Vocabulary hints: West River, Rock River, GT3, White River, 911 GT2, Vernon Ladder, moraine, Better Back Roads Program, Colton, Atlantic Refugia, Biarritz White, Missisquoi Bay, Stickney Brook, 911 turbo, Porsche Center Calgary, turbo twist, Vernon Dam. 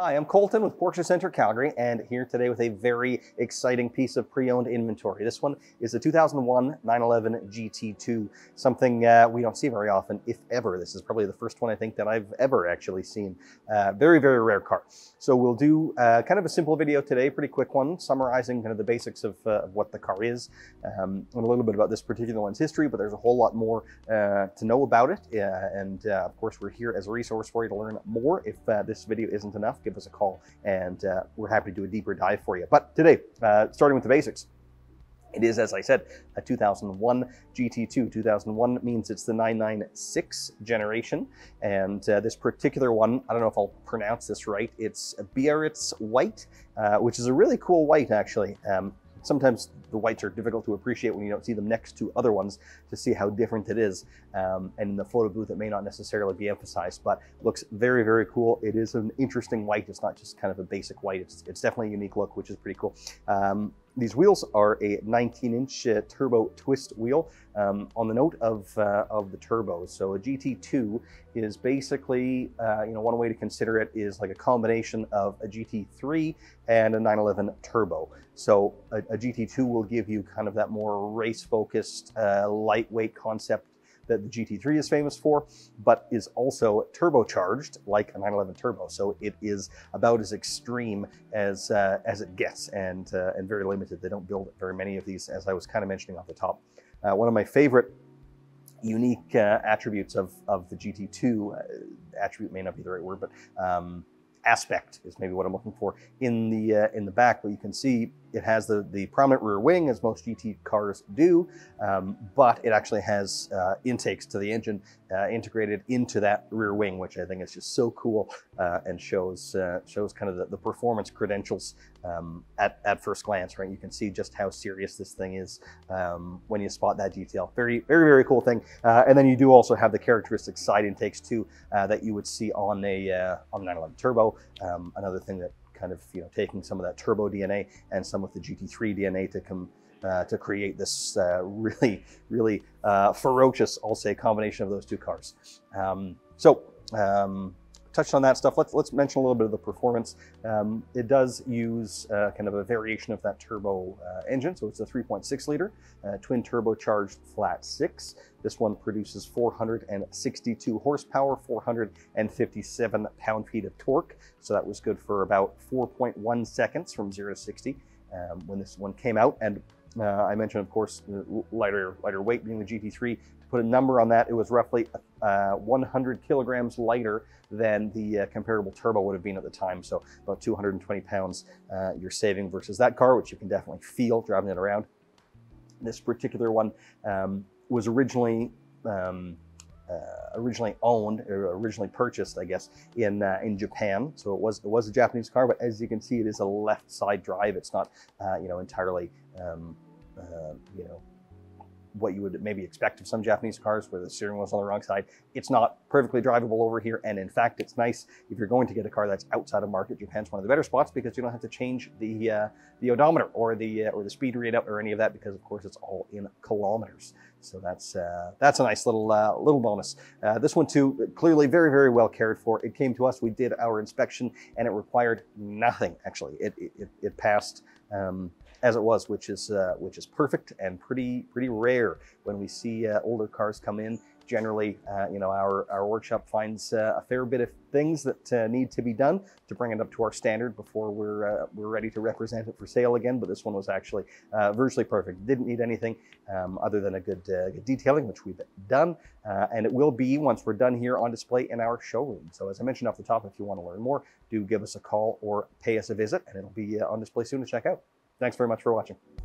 Hi, I'm Colton with Porsche Center Calgary, and here today with a very exciting piece of pre-owned inventory. This one is the 2001 911 GT2, something we don't see very often, if ever. This is probably the first one I think that I've ever actually seen. Very, very rare car. So we'll do kind of a simple video today, pretty quick one, summarizing kind of the basics of what the car is, and a little bit about this particular one's history, but there's a whole lot more to know about it. Of course, we're here as a resource for you to learn more. If this video isn't enough, give us a call and we're happy to do a deeper dive for you. But today, starting with the basics, it is, as I said, a 2001 GT2. 2001 means it's the 996 generation. And this particular one, I don't know if I'll pronounce this right, it's Biarritz White, which is a really cool white, actually. Sometimes the whites are difficult to appreciate when you don't see them next to other ones to see how different it is. And in the photo booth, it may not necessarily be emphasized, but looks very, very cool. It is an interesting white. It's not just kind of a basic white. It's definitely a unique look, which is pretty cool. These wheels are a 19-inch turbo twist wheel on the note of the turbo. So a GT2 is basically, one way to consider it is like a combination of a GT3 and a 911 turbo. So a GT2 will give you kind of that more race-focused, lightweight concept that the GT3 is famous for, but is also turbocharged like a 911 turbo. So it is about as extreme as it gets, and very limited. They don't build very many of these, as I was kind of mentioning off the top. One of my favorite unique attributes of the GT2, attribute may not be the right word, but aspect is maybe what I'm looking for. In the back, but you can see it has the prominent rear wing, as most GT cars do, but it actually has intakes to the engine integrated into that rear wing, which I think is just so cool, and shows kind of the performance credentials at first glance, right? You can see just how serious this thing is when you spot that detail. Very, very, very cool thing. And then you do also have the characteristic side intakes too that you would see on a 911 turbo. Another thing that kind of, taking some of that turbo DNA and some of the GT3 DNA to create this really, really ferocious, I'll say, combination of those two cars. Touched on that stuff. Let's mention a little bit of the performance. It does use kind of a variation of that turbo engine. So it's a 3.6 liter twin turbocharged flat six. This one produces 462 horsepower, 457 pound-feet of torque. So that was good for about 4.1 seconds from 0 to 60 when this one came out. And I mentioned, of course, lighter weight being the GT3. To put a number on that, it was roughly 100 kilograms lighter than the comparable turbo would have been at the time. So about 220 pounds you're saving versus that car, which you can definitely feel driving it around. This particular one was originally owned, or originally purchased, I guess, in Japan. So it was a Japanese car, but as you can see, it is a left side drive. It's not, entirely, what you would maybe expect of some Japanese cars where the steering wheel's on the wrong side. It's not perfectly drivable over here. And in fact, it's nice if you're going to get a car that's outside of market. Japan's one of the better spots because you don't have to change the odometer or the speed readout or any of that, because of course it's all in kilometers. So that's a nice little bonus. This one too, clearly very, very well cared for. It came to us, we did our inspection, and it required nothing actually. It passed as it was, which is perfect and pretty rare when we see older cars come in. Generally, our workshop finds a fair bit of things that need to be done to bring it up to our standard before we're ready to represent it for sale again. But this one was actually virtually perfect. Didn't need anything other than a good detailing, which we've done. And it will be, once we're done here, on display in our showroom. So as I mentioned off the top, if you want to learn more, do give us a call or pay us a visit, and it'll be on display soon to check out. Thanks very much for watching.